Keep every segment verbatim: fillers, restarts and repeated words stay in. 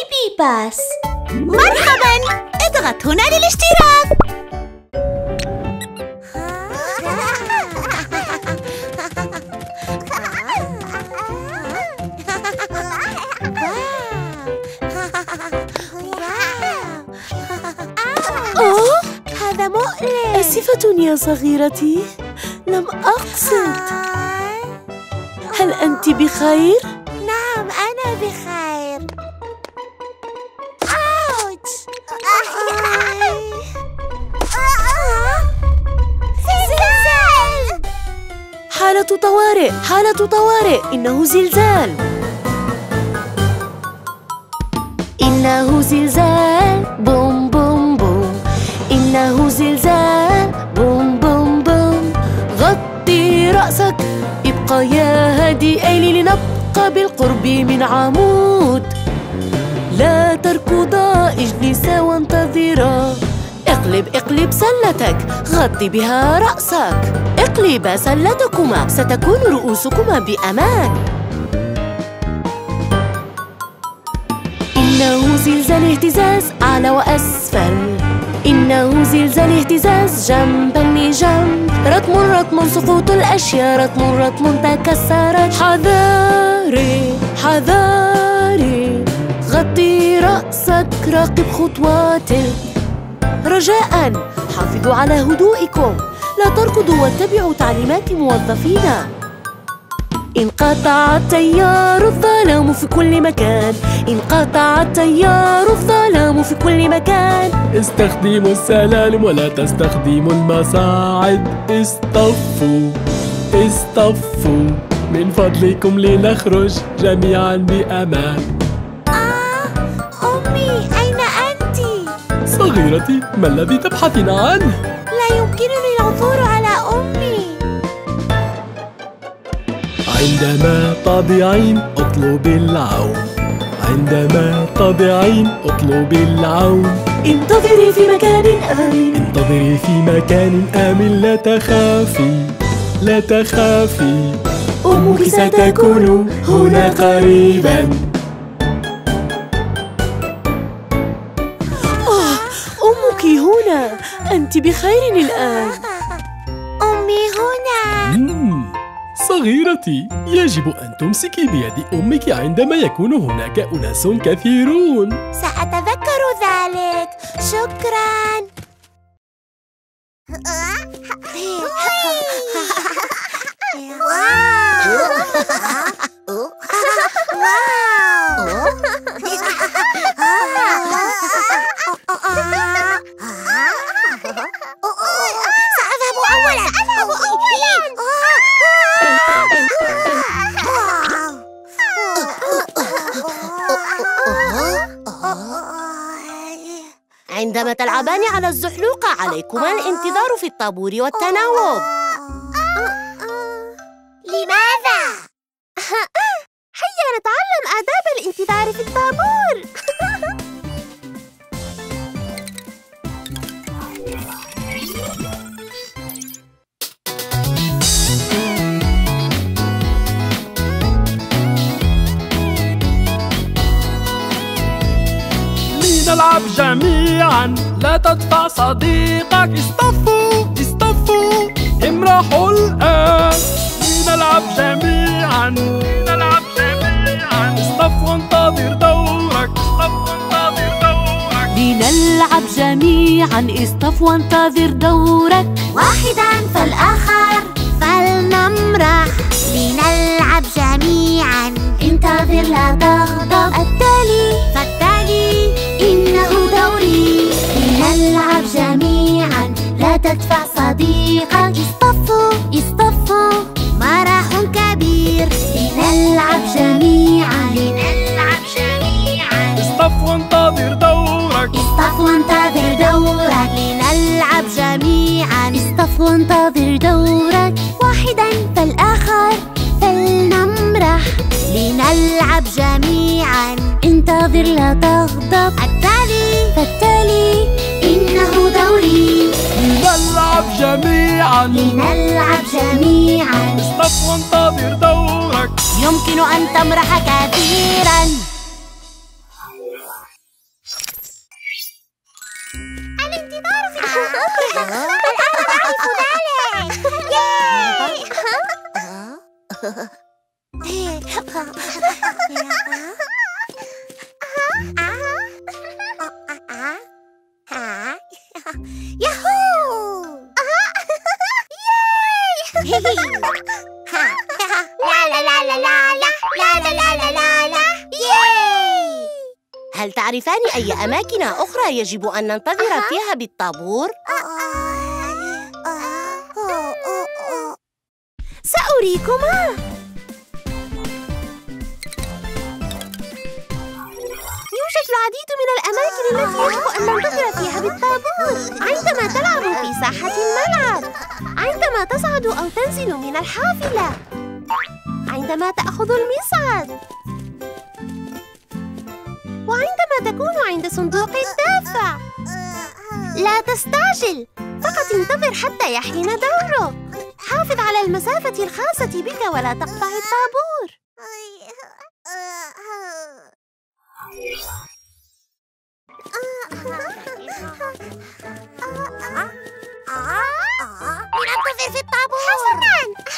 بيبي باس. مرحباً، اضغط هنا للاشتراك. أوه، هذا مؤلم. آسفة يا صغيرتي، لم أقصد. هل أنت بخير؟ نعم، أنا بخير. أوتش! زلزال! حالة طوارئ، حالة طوارئ، إنه زلزال. إنه زلزال، بوم بوم بوم. إنه زلزال، بوم بوم بوم. غطي رأسك، ابقى يا هادئين لنبقى بالقرب من عمود. لا تركضا، اجلسا وانتظرا. اقلب اقلب سلتك، غطي بها رأسك. اقلبا سلتكما، ستكون رؤوسكما بأمان. إنه زلزال اهتزاز أعلى وأسفل. إنه زلزال اهتزاز جنبا لجنب. رتم رتم سقوط الأشياء، رتم رتم تكسرت. حذر حذاري، غطي رأسك، راقب خطواتك. رجاءً حافظوا على هدوئكم، لا تركضوا واتبعوا تعليمات موظفينا. انقطع التيار، الظلام في كل مكان. انقطع التيار، الظلام في كل مكان. استخدموا السلالم ولا تستخدموا المصاعد. اصطفوا اصطفوا من فضلكم لنخرج جميعاً بأمان. آه، أمي، أين أنتِ؟ صغيرتي، ما الذي تبحثين عنه؟ لا يمكنني العثور على أمي. عندما تضيعين أطلب العون. عندما تضيعين أطلب العون. انتظري في مكان آمن. انتظري في مكان آمن، لا تخافي، لا تخافي. أمك ستكون هنا قريباً. آه، أمك هنا، أنت بخير الآن. أمي هنا. مم. صغيرتي، يجب أن تمسكي بيد أمك عندما يكون هناك أناس كثيرون. سأتذكر ذلك، شكراً. سأذهب أولاً. عندما تلعبان على الزحلوقة عليكما الانتظار في الطابور والتناوب. لماذا؟ هيا نتعلم آداب الانتظار في الطابور. لنلعب جميعاً، لا تدفع صديقك. اصطفوا اصطفوا، امرحوا الآن. نلعب جميعاً، نلعب جميعاً. اصطف وانتظر دورك، اصطف وانتظر دورك. لنلعب جميعاً، اصطف وانتظر دورك. واحداً فالآخر فلنمرح. لنلعب جميعاً، انتظر لا تغضب. التالي فالتالي، إنه دوري. لنلعب جميعاً، لا تدفع صديقك. اصطفوا اصطفوا، مرح كبير. لنلعب جميعاً، لنلعب جميعاً. اصطف وانتظر دورك، اصطف وانتظر دورك. لنلعب جميعاً، اصطف وانتظر دورك. واحداً فالآخر فلنمرح. لنلعب جميعاً، انتظر لا تغضب. التالي فالتالي، إنه دوري. لنلعب جميعاً، لنلعب جميعاً. اصطف وانتظر دورك. يمكن أن تمرح كثيراً. هل تعرفان أي أماكن أخرى يجب أن ننتظر فيها بالطابور؟ سأريكما. يوجد العديد من الأماكن التي يجب أن ننتظر فيها بالطابور. عندما تلعب في ساحة الملعب، عندما تصعد أو تنزل من الحافلة، عندما تأخذ المصعد، وعندما تكون عند صندوق الدافع. لا تستعجل، فقط انتظر حتى يحين دورك. حافظ على المسافة الخاصة بك ولا تقطع الطابور. انتظر في الطابور. حسناً.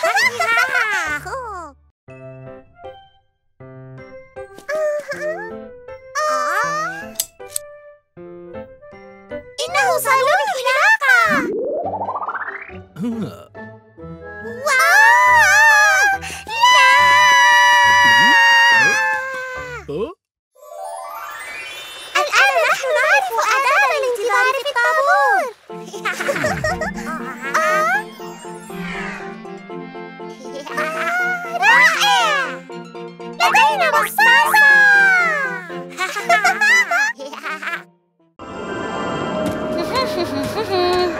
إنه صالون حلاقة. واو! لا! الآن نحن نعرف آداب الانتظار في الطابور. رائع! لدينا بصاصة.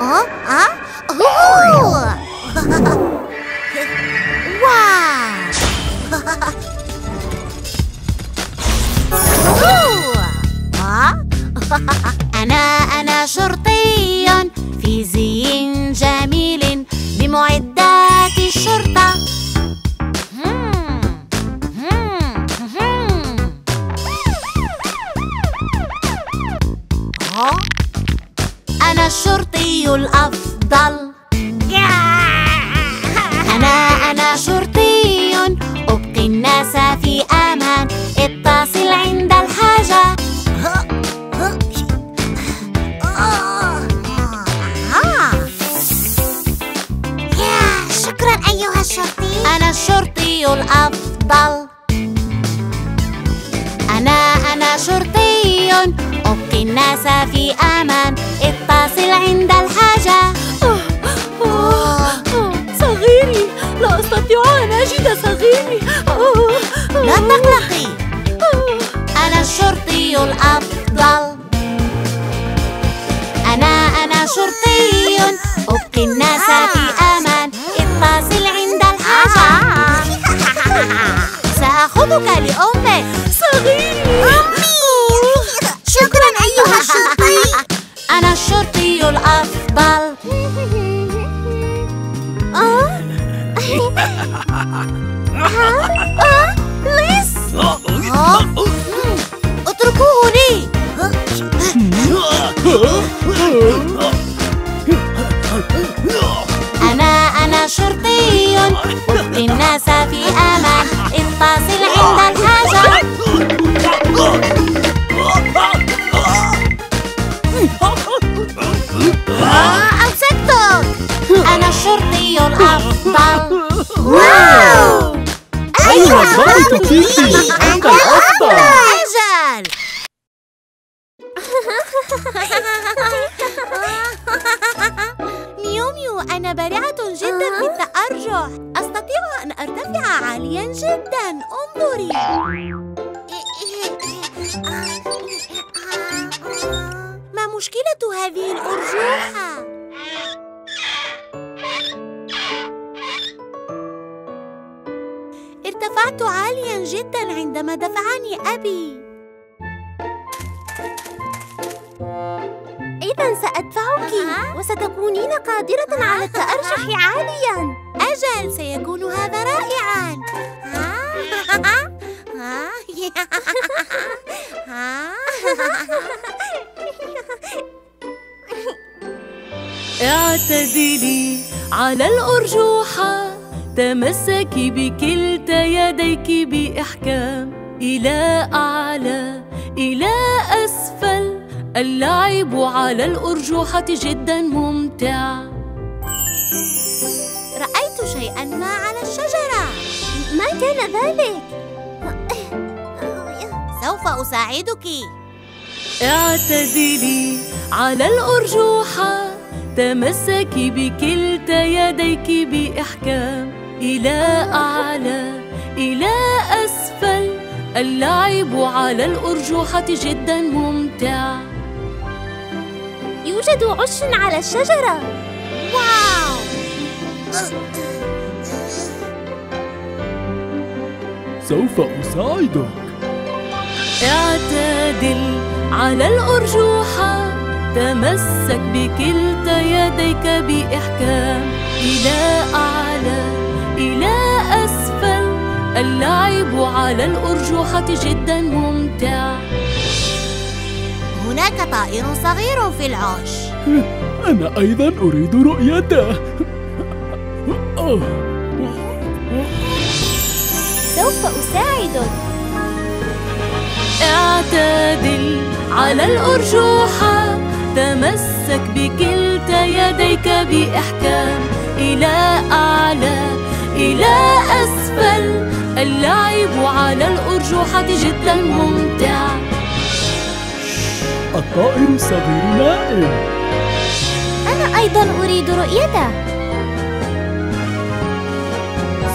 ها ها اوه انا انا شرطي في زي جميل بمعدات الشرطة. أنا الشرطي الأفضل. أنا أنا شرطي أبقي الناس في أمان. اتصل عند الحاجة. شكرا أيها الشرطي. أنا الشرطي الأفضل. أنا أنا شرطي أبقي الناس في أمان. اتصل عند الحاجة. صغيري، لا أستطيع أن أجد صغيري. لا تقلقي، أنا الشرطي الأفضل. أنا أنا شرطي أبقي الناس في أمان. اتصل عند الحاجة. سأخذك لأمك. صغيري، أمي. شكرا أيها الشرطي. أنا الشرطي الأفضل. آه؟ آه؟ ليس؟ اتركوه لي. أنا أنا شرطي أبقي الناس في أمان. اتصل عند الحاجة. أمسكتك. أنا الشرطي الأفضل. واو! أيوة صديقتي، أنت الأفضل. أجل. ميو ميو، أنا بارعة جدا في التأرجح. أستطيع أن أرتفع عاليا جدا. انظري. ما مشكلة هذه الأرجوحة؟ ارتفعت عالياً جداً عندما دفعني أبي. إذاً سأدفعك وستكونين قادرة على التأرجح عالياً. أجل، سيكون هذا رائعاً. اعتدلي على الأرجوحة، تمسكي بكلتا يديك بإحكام، إلى أعلى إلى أسفل، اللعب على الأرجوحة جدا ممتع. رأيت شيئا ما على الشجرة. ما كان ذلك؟ سوف أساعدك. اعتدلي على الأرجوحة، تمسكي بكلتا يديك بإحكام، إلى أعلى إلى أسفل، اللعب على الأرجوحة جدا ممتع. يوجد عش على الشجرة. واو! سوف أساعدك. اعتدل على الأرجوحة، تمسك بكلتا يديك بإحكام، إلى أعلى إلى أسفل، اللعب على الأرجوحة جدا ممتع. هناك طائر صغير في العش. أنا أيضا أريد رؤيته. سوف أساعدك. اعتدل على الأرجوحة، تمسك بكلتا يديك بإحكام، إلى أعلى إلى أسفل، اللعب على الأرجوحة جدا ممتع. الطائر الصغير نائم. أنا أيضا أريد رؤيته.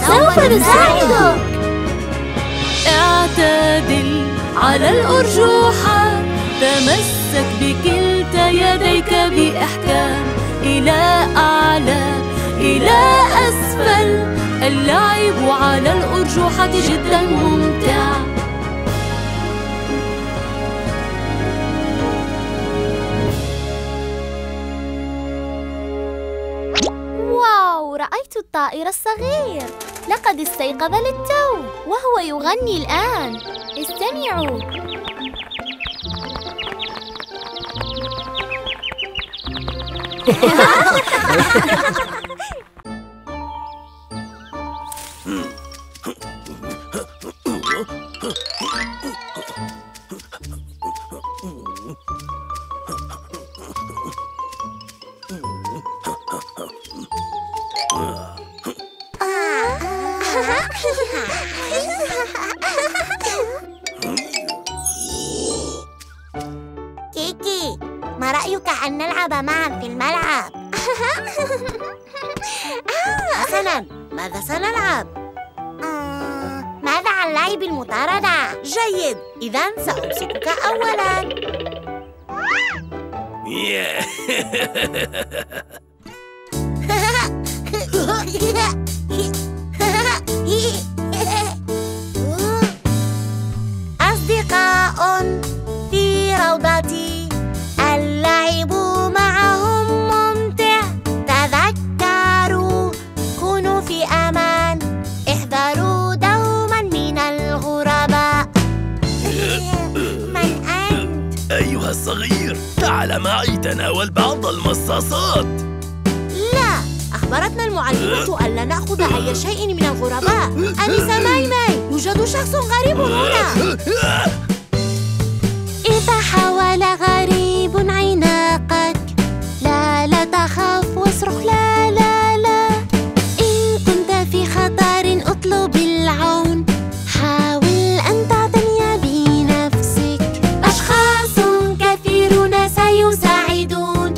سوف نساعدك. اعتدل على الأرجوحة، تمسك بكلتا يديك بإحكام، إلى أعلى إلى أسفل، اللعب على الأرجوحة جدا ممتع. واو! رأيت الطائر الصغير. لقد استيقظ للتو وهو يغني الآن. استمعوا. كيكي، ما رأيك أن نلعب معا في الملعب؟ حسنا، ماذا سنلعب؟ ماذا عن لعب المطاردة؟ جيد، إذا سأمسكك أولا. أصدقاء في روضتي، اللعب معهم ممتع. تذكروا، كونوا في أمان، احذروا دوما من الغرباء. من أنت؟ أيها الصغير، تعال معي تناول بعض المصاصات. أخبرتنا المعلمة ألا نأخذ أي شيء من الغرباء. أنسة ماي ماي، يوجد شخص غريب هنا. إذا حاول غريب عناقك، لا لا تخاف واصرخ لا لا لا. إن كنت في خطر اطلب العون، حاول أن تعتني بنفسك. أشخاص كثيرون سيساعدون.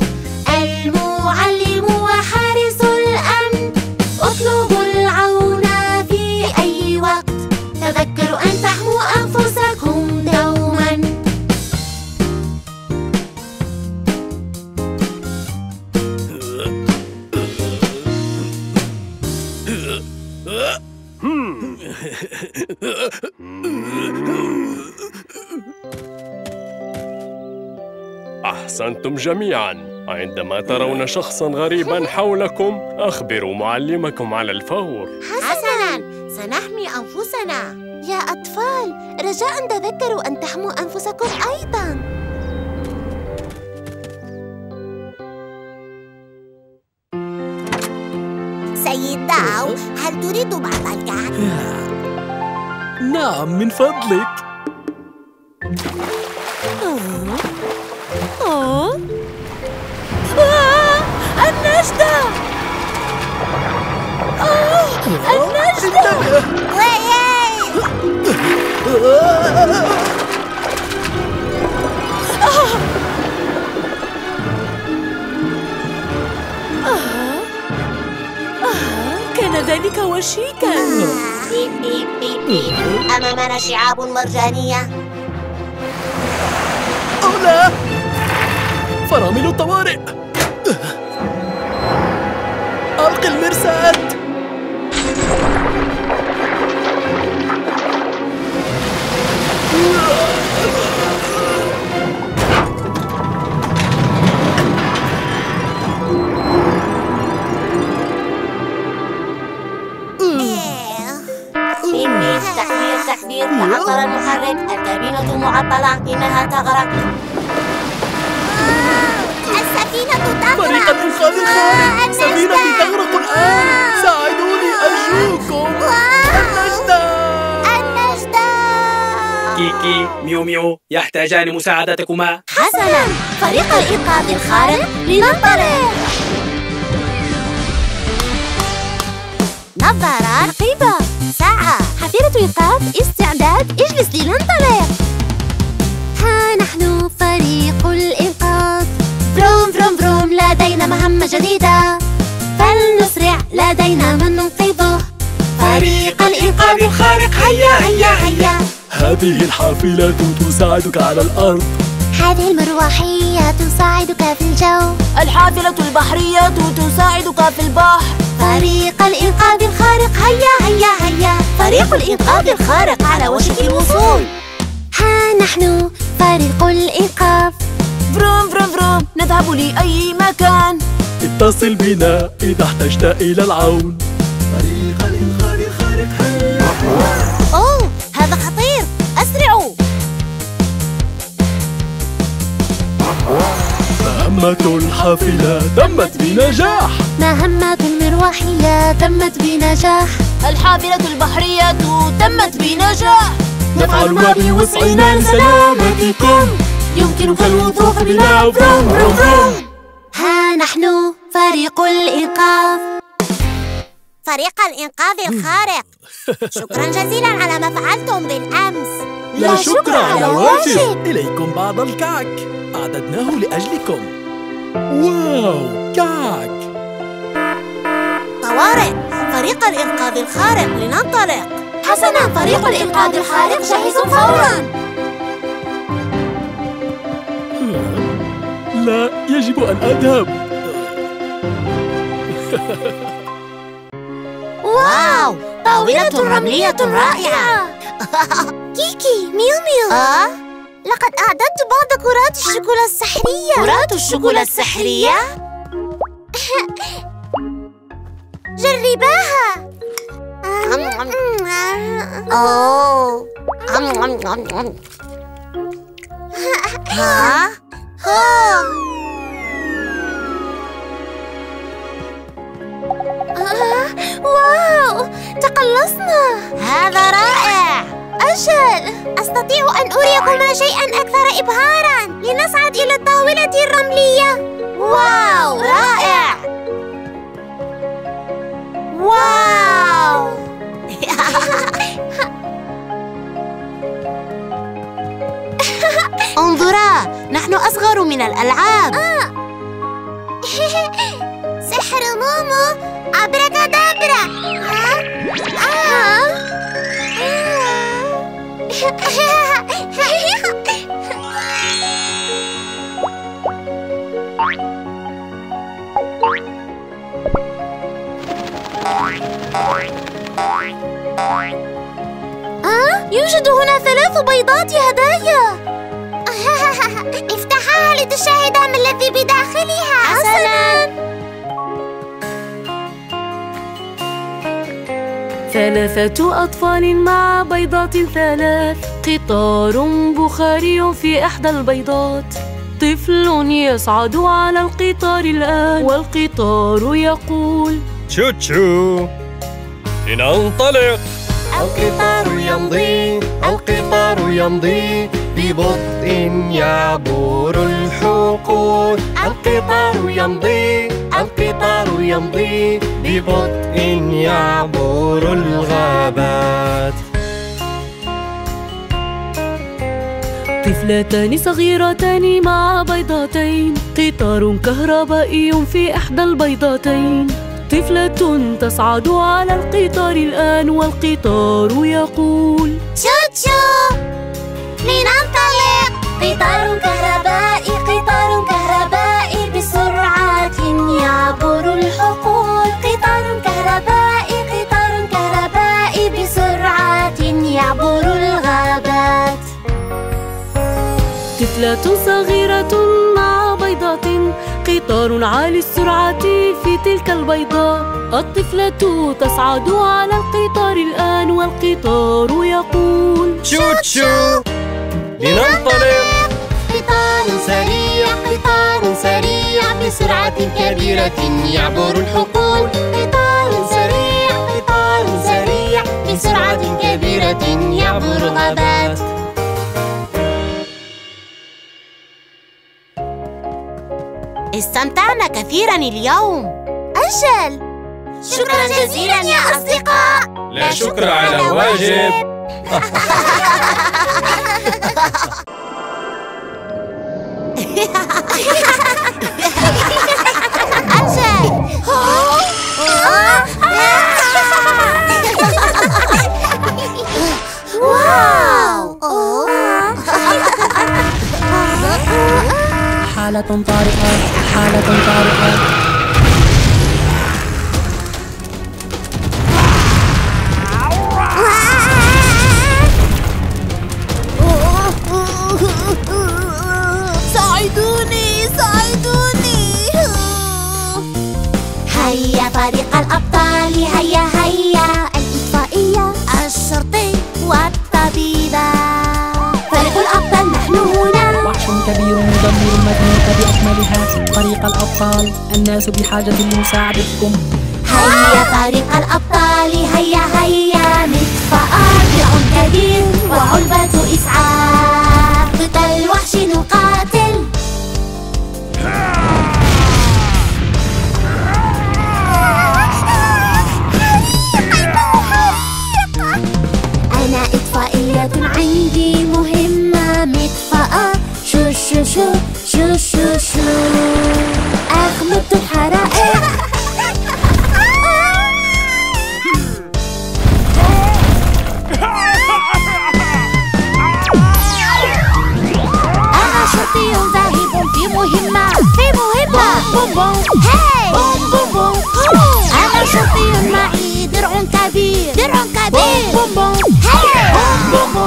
أحسنتم جميعاً. عندما ترون شخصاً غريباً حولكم، أخبروا معلمكم على الفور. حسناً، سنحمي أنفسنا. يا أطفال، رجاءً تذكروا أن تحموا أنفسكم أيضاً. هل تريد بعضك؟ نعم من فضلك. النجدة! النجدة! كان ذلك وشيكاً. أمامنا شعاب مرجانية. أو لا! فرامل الطوارئ! ألقي المرصاد! تحذير تحذير، تعطل المحرك، الكابينة معطلة، إنها تغرق. السفينة تغرق. فريق الإنقاذ الخارق، سفينتي تغرق الآن، ساعدوني أرجوكم. النجدة! النجدة! كيكي، ميو ميو، يحتاجان مساعدتكما. حسناً، فريق الإنقاذ الخارق لننطلق. نظارة رقيبة، ساعة، حافلة إنقاذ، استعداد، اجلس لننطلق. ها نحن فريق الإنقاذ. بروم بروم بروم، لدينا مهمة جديدة، فلنسرع، لدينا من ننقذه. فريق الإنقاذ الخارق، هيا هيا هيا. هذه الحافلات تساعدك على الأرض. هذه المروحية تساعدك في الجو. الحافلة البحرية تساعدك في البحر. فريق الإنقاذ الخارق، هيا هيا هيا. فريق الإنقاذ الخارق على وشك الوصول. ها نحن فريق الإنقاذ. بروم بروم بروم، نذهب لأي مكان. اتصل بنا إذا احتجت إلى العون. فريق الإنقاذ الخارق، هيا. أوه هذا خطير، أسرعوا. مهمة الحافلة تمت بنجاح. مهمة المروحية تمت بنجاح. الحافلة البحرية تمت بنجاح. نفعل ما بوسعنا لسلامتكم. يمكنك الوثوق بنا. بروم بروم بروم. ها نحن فريق الإنقاذ. فريق الإنقاذ الخارق، شكرا جزيلا على ما فعلتم بالأمس. لا شكر على واجب. إليكم بعض الكعك، أعددناه لأجلكم. واو كعك. طوارئ، فريق الإنقاذ الخارق لننطلق. حسناً، فريق الإنقاذ الخارق جاهز فوراً. لا يجب أن أذهب. واو طاولة رملية رائعة. كيكي، ميو ميو، آه؟ لقد أعددت بعض كرات الشوكولا السحرية. كرات الشوكولا السحرية؟ جرباها. أوه. ها؟ ها؟ واو، تقلصنا. هذا رائع. أجل، أستطيع أن أريكما شيئاً أكثر إبهاراً. لنصعد إلى الطاولة الرملية. واو رائع. واو. انظرا، نحن أصغر من الألعاب. آه. سحر مومو، أبراكادابرا. آه. آه. آه، يوجد هنا ثلاث بيضات هدايا. افتحها لتشاهد ما الذي بداخلها. حسناً، ثلاثة أطفال مع بيضات ثلاث. قطار بخاري في إحدى البيضات. طفل يصعد على القطار الآن، والقطار يقول تشو تشو. لننطلق. القطار يمضي، القطار يمضي ببطء يعبر الحقول. القطار يمضي، القطار يمضي ببطء يعبر الغابات. طفلتان صغيرتان مع بيضتين، قطار كهربائي في إحدى البيضتين. طفلة تصعد على القطار الآن والقطار يقول شو شو لننطلق. قطار كهربائي، قطار كهربائي بسرعة يعبر الحقول. قطار كهربائي، قطار كهربائي بسرعة يعبر الغابات. طفلة صغيرة مع بيضة، قطار عالي السرعة في تلك البيضاء. الطفلة تصعد على القطار الآن والقطار يقول شوت شو لننطلق. قطار سريع، قطار سريع بسرعة كبيرة يعبر الحقول. قطار سريع، قطار سريع بسرعة كبيرة يعبر الغابات. استمتعنا كثيراً اليوم. أجل، شكراً جزيلاً يا أصدقاء. لا شكر على واجب. أجل. واو. حالة طارئة، حالة طارئة. هيا فريق الأبطال، هيا هيا. الإطفائية، الشرطي، والطبيبة. فريق الأبطال نحن هنا. وحش كبير يدمر المدينة بأكملها. فريق الأبطال، الناس بحاجة لمساعدتكم. هيا فريق الأبطال، هيا هيا. نطفأ آبع كبير وعلبة إسعاف. ضد الوحش نقاتل. عندي مهمة مطفأة. شو شو شو شو شو شو أغمضت الحرائق. أنا شرطي ذاهب في مهمة، في مهمة. بوم بوم هاي بوم بوم بوم. أنا شرطي معي درع كبير، درع كبير. بوم بوم هاي بوم بوم.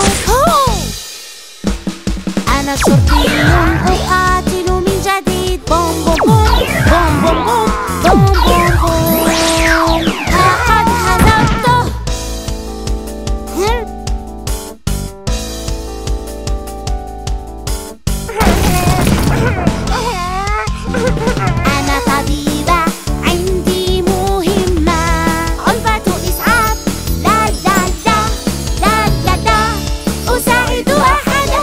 أنا شرطي أقاتل من جديد. بوم بوم بوم بوم بوم بوم بوم بوم بوم. لقد هزمته. أنا طبيبة، عندي مهمة علبة إسعاف. لا لا لا لا لا لا. أساعد أحد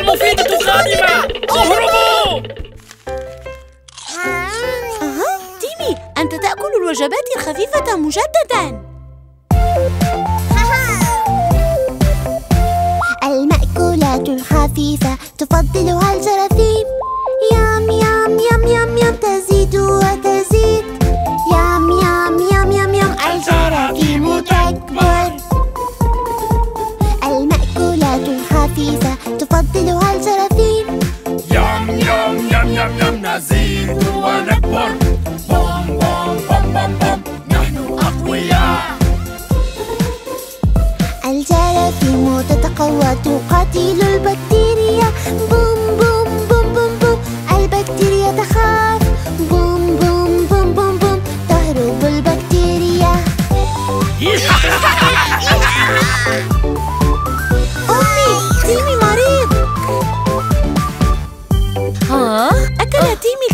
المفيدة قادمة. اهربوا. تيمي، أنت تأكل الوجبات الخفيفة مجدداً. المأكولات الخفيفة تفضلها الجراثيم. يام يام يام يام يام. تزيد وتزيد. يام يام يام يام يام. الجراثيم تكبر. المأكولات الخفيفة تفضلها الجراثيم. يام يام يام يام يام. نزيد ونكبر. بوم بوم بوم بوم بوم. نحن أقوياء. الجراثيم تتقوى تقاتل البكتيريا. بوم بوم بوم بوم بوم. البكتيريا تخاف. بوم بوم بوم بوم بوم.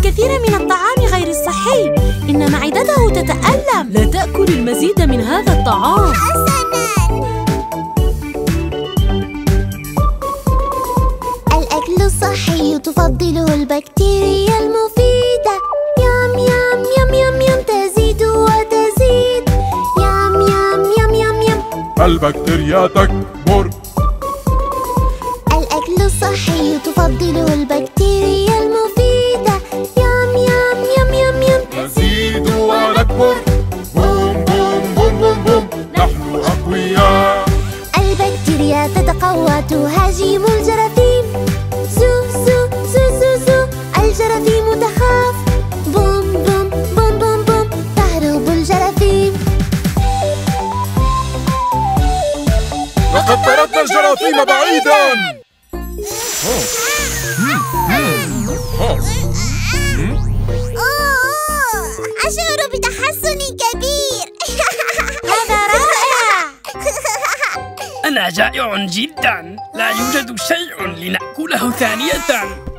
الكثير من الطعام غير الصحي، إن معدته تتألم. لا تأكل المزيد من هذا الطعام. حسناً، الأكل الصحي تفضله البكتيريا المفيدة. يام يام يام يام يام، تزيد وتزيد. يام يام يام يام يام، البكتيريا تكبر. الأكل الصحي تفضله البكتيريا المفيدة. يام يام يام يام يام، نزيد ونكبر. بوم بوم بوم بوم بوم، نحن أقوياء. البكتيريا تتقوى، تهاجم الجراثيم. زو زو زو زو زو، الجراثيم تخاف. بوم بوم بوم بوم بوم، تهرب الجراثيم. لقد طردنا الجراثيم بعيداً. أوه، أشعر بتحسن كبير. هذا رائع. أنا جائع جدا، لا يوجد شيء لنأكله ثانية.